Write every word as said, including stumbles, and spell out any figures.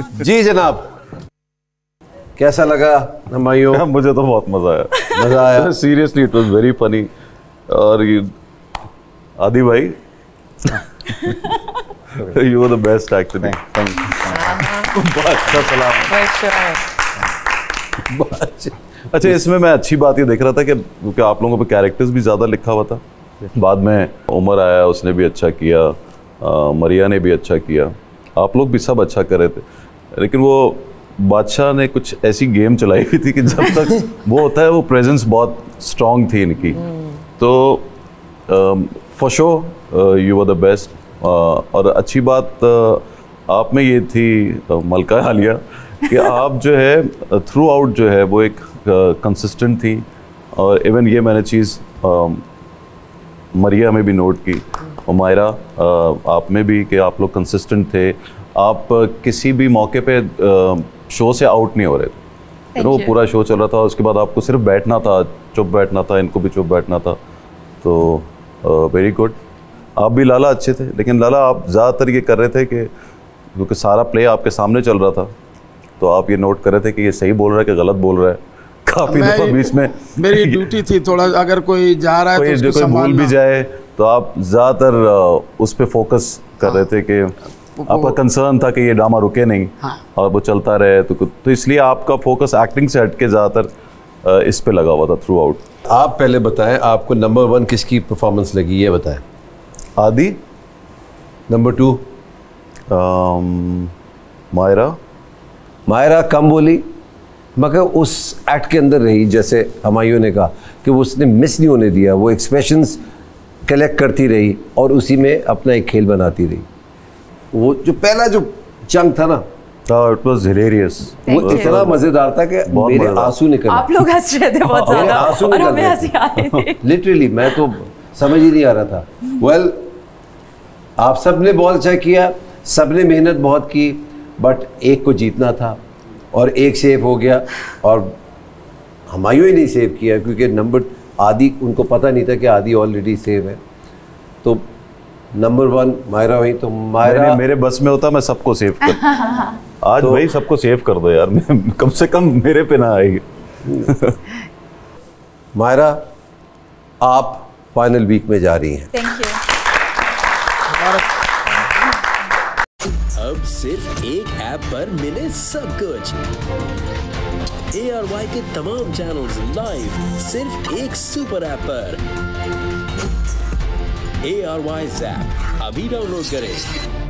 जी जनाब, कैसा लगा हुमायूं? मुझे तो बहुत मजा आया मजा आया seriously, it was very funny. और ये आदि भाई you were the best actor. Thank you. बहुत सलाम। अच्छा, इसमें मैं अच्छी बात ये देख रहा था कि क्योंकि आप लोगों पे कैरेक्टर्स भी ज़्यादा लिखा हुआ था, बाद में उमर आया, उसने भी अच्छा किया, मरिया ने भी अच्छा किया, आप लोग भी सब अच्छा कर रहे थे, लेकिन वो बादशाह ने कुछ ऐसी गेम चलाई हुई थी कि जब तक वो होता है वो प्रेजेंस बहुत स्ट्रॉन्ग थी इनकी। तो for sure you were the best. और अच्छी बात आप में ये थी मलका हालिया कि आप जो है थ्रू आउट जो है वो एक कंसिस्टेंट थी। और इवन ये मैंने चीज़ मरिया में भी नोट की, हुमायरा आप में भी, कि आप लोग कंसिस्टेंट थे, आप किसी भी मौके पे शो से आउट नहीं हो रहे थे। वो पूरा शो चल रहा था, उसके बाद आपको सिर्फ बैठना था, चुप बैठना था, इनको भी चुप बैठना था। तो वेरी uh, गुड। आप भी लाला अच्छे थे, लेकिन लाला आप ज़्यादातर ये कर रहे थे कि क्योंकि सारा प्ले आपके सामने चल रहा था, तो आप ये नोट कर रहे थे कि ये सही बोल रहा है कि गलत बोल रहा है। काफ़ी दफ़ा बीच में मेरी ड्यूटी थी थोड़ा, अगर कोई जा रहा है कोई, तो कोई भूल भी जाए, तो आप ज़्यादातर उस पर फोकस कर हाँ। रहे थे कि आपका कंसर्न था कि ये ड्रामा रुके नहीं हाँ। और वो चलता रहे, तो तो इसलिए आपका फोकस एक्टिंग से हट के ज़्यादातर इस पे लगा हुआ था थ्रू आउट। आप पहले बताएं, आपको नंबर वन किसकी परफॉर्मेंस लगी, ये बताएं। आदि। Number two Myra. मायरा कम बोली मगर उस एक्ट के अंदर रही, जैसे हुमायूं ने कहा कि वो उसने मिस नहीं होने दिया, वो एक्सप्रेशंस कलेक्ट करती रही और उसी में अपना एक खेल बनाती रही। वो जो पहला जो जंग था ना, इट वाज हिलेरियस, वो इतना मज़ेदार था कि मेरे आंसू निकल रहे थे। आप लोग हंस रहे थे बहुत ज़्यादा और हमें हंसी आ रही थी लिटरली, मैं तो समझ ही नहीं आ रहा था। वेल well, आप सब ने बहुत अच्छा किया, सब ने मेहनत बहुत की, बट एक को जीतना था और एक सेफ हो गया, और हुमायूं ही नहीं सेव किया क्योंकि नंबर आदि, उनको पता नहीं था कि आदि ऑलरेडी सेव है। तो नंबर वन मायरा हुई, तो मायरा मेरे बस में होता मैं सबको सेव कर आज तो, भाई सबको सेव कर दो यार, मैं कम से कम मेरे पे ना आएगी मायरा आप फाइनल वीक में जा रही हैं। Thank you. अब सिर्फ एक ऐप पर मिले सब कुछ, ए आर वाई के तमाम चैनल्स लाइव सिर्फ एक सुपर ऐप पर। ए आर वाई ऐप अभी डाउनलोड करें।